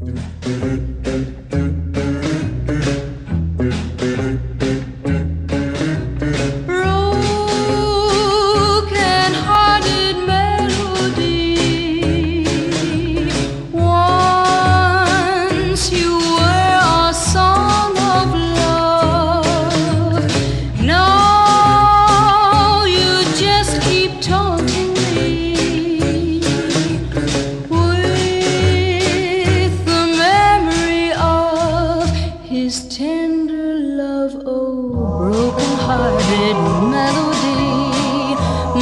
Broken-hearted melody,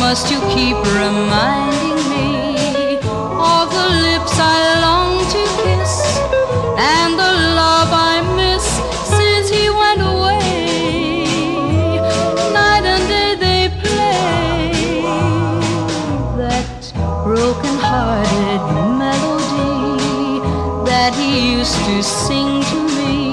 must you keep reminding me of the lips I long to kiss and the love I miss since he went away? Night and day they play that broken-hearted melody that he used to sing to me.